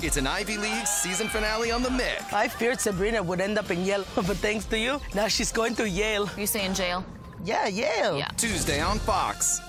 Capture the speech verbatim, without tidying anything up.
It's an Ivy League season finale on The Mick. I feared Sabrina would end up in Yale, but thanks to you, now she's going to Yale. You say in jail? Yeah, Yale. Yeah. Tuesday on Fox.